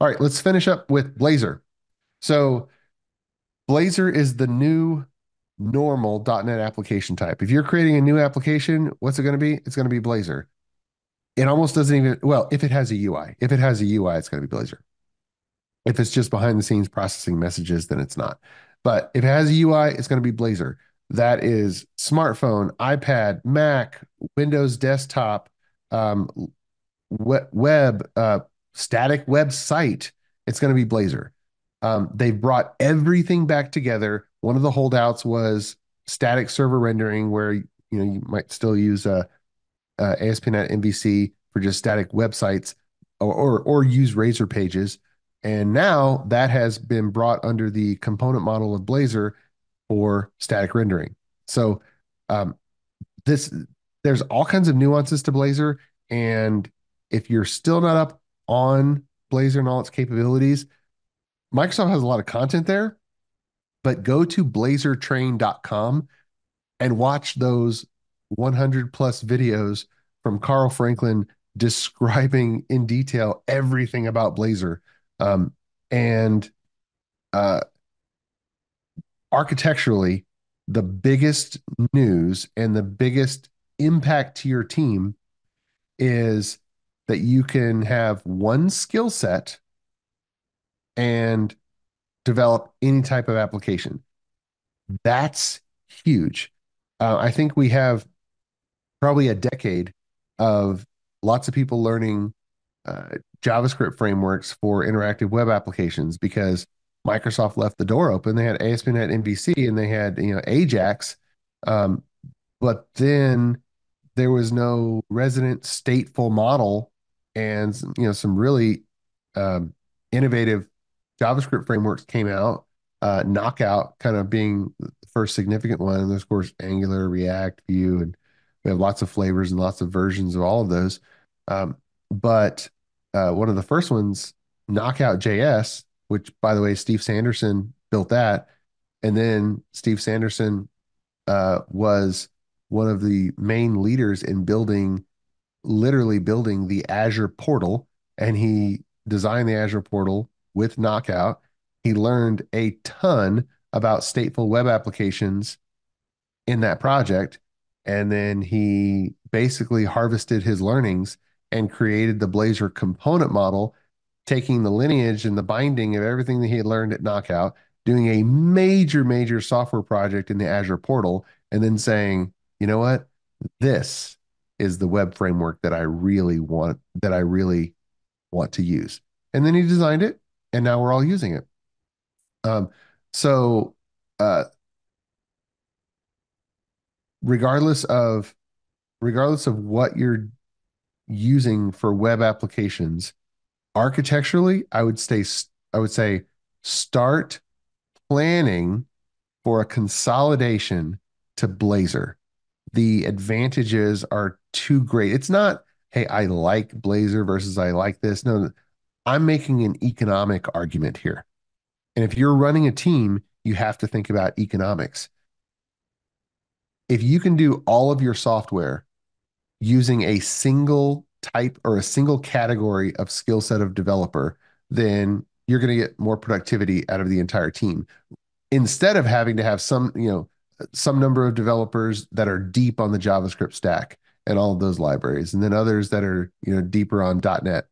All right, let's finish up with Blazor. So Blazor is the new normal .NET application type. If you're creating a new application, what's it going to be? It's going to be Blazor. It almost doesn't even, well, if it has a UI. If it has a UI, it's going to be Blazor. If it's just behind the scenes processing messages, then it's not. But if it has a UI, it's going to be Blazor. That is smartphone, iPad, Mac, Windows desktop, web, static website. It's going to be Blazor. They've brought everything back together. One of the holdouts was static server rendering, where you might still use ASP.NET MVC for just static websites, or use Razor pages. And now that has been brought under the component model of Blazor for static rendering. So there's all kinds of nuances to Blazor. And if you're still not up on Blazor and all its capabilities, Microsoft has a lot of content there, but go to blazertrain.com and watch those 100+ videos from Carl Franklin describing in detail everything about Blazor. Architecturally, the biggest news and the biggest impact to your team is that you can have one skill set and develop any type of application. That's huge. I think we have probably a decade of lots of people learning JavaScript frameworks for interactive web applications because Microsoft left the door open. They had ASP.NET MVC and they had AJAX, but then there was no resident stateful model, and some really innovative JavaScript frameworks came out. Knockout kind of being the first significant one. There's of course Angular, React, Vue, and we have lots of flavors and lots of versions of all of those. But one of the first ones, Knockout.js, which, by the way, Steve Sanderson built that. And then Steve Sanderson was one of the main leaders in literally building the Azure portal. And he designed the Azure portal with Knockout. He learned a ton about stateful web applications in that project. And then he basically harvested his learnings and created the Blazor component model, taking the lineage and the binding of everything that he had learned at Knockout, doing a major, major software project in the Azure portal, and then saying, you know what? This is the web framework that I really want to use. And then he designed it, and now we're all using it. Regardless of what you're using for web applications, architecturally, I would say start planning for a consolidation to Blazor. The advantages are too great. It's not, hey, I like Blazor versus I like this. No, I'm making an economic argument here. And if you're running a team, you have to think about economics. If you can do all of your software using a single type or a single category of skill set of developer, then you're going to get more productivity out of the entire team, instead of having to have some number of developers that are deep on the JavaScript stack and all of those libraries, and then others that are deeper on .NET.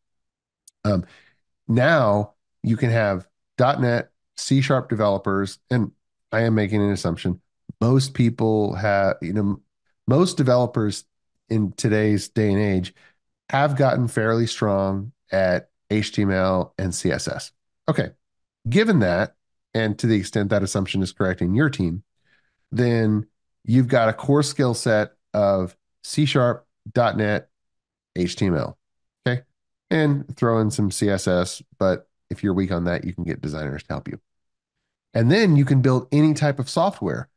Now you can have .NET, C# developers, and I am making an assumption. Most people have, most developers in today's day and age have gotten fairly strong at HTML and CSS. Okay, given that, and to the extent that assumption is correct in your team, then you've got a core skill set of C#, .NET, HTML, okay? And throw in some CSS, but if you're weak on that, you can get designers to help you. And then you can build any type of software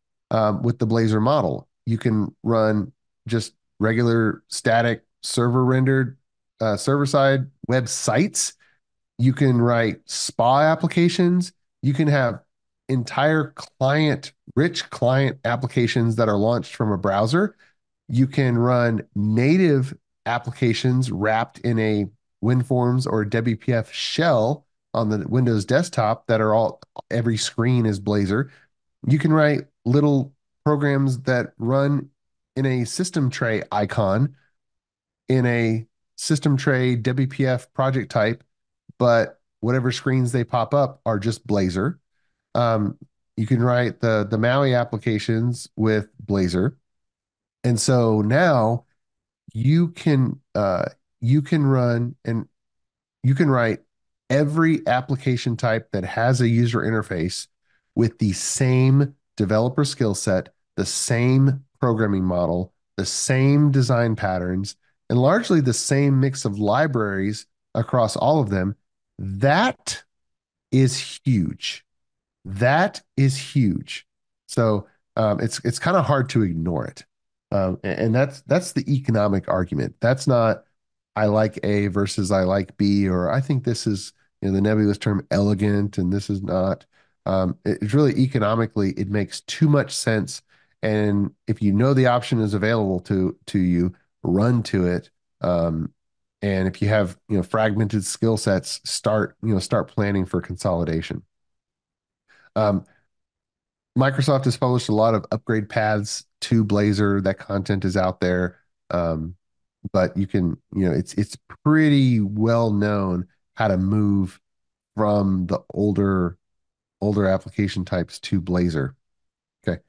with the Blazor model. You can run just regular static server-rendered, server-side websites. You can write SPA applications. You can have entire rich client applications that are launched from a browser. You can run native applications wrapped in a WinForms or WPF shell on the Windows desktop that are all, every screen is Blazor. You can write little programs that run in a system tray icon, in a system tray WPF project type, but whatever screens they pop up are just Blazor. You can write the MAUI applications with Blazor. And so now you can run and you can write every application type that has a user interface with the same developer skill set, the same programming model, the same design patterns, and largely the same mix of libraries across all of them. That is huge. That is huge. So it's kind of hard to ignore it. And that's the economic argument. That's not, I like A versus I like B, or I think this is, you know, the nebulous term elegant and this is not. It's really economically, it makes too much sense. And if you know the option is available to you, run to it. And if you have, you know, fragmented skill sets, start planning for consolidation. Microsoft has published a lot of upgrade paths to Blazor. That content is out there, but you can, you know, it's pretty well known how to move from the older application types to Blazor. Okay,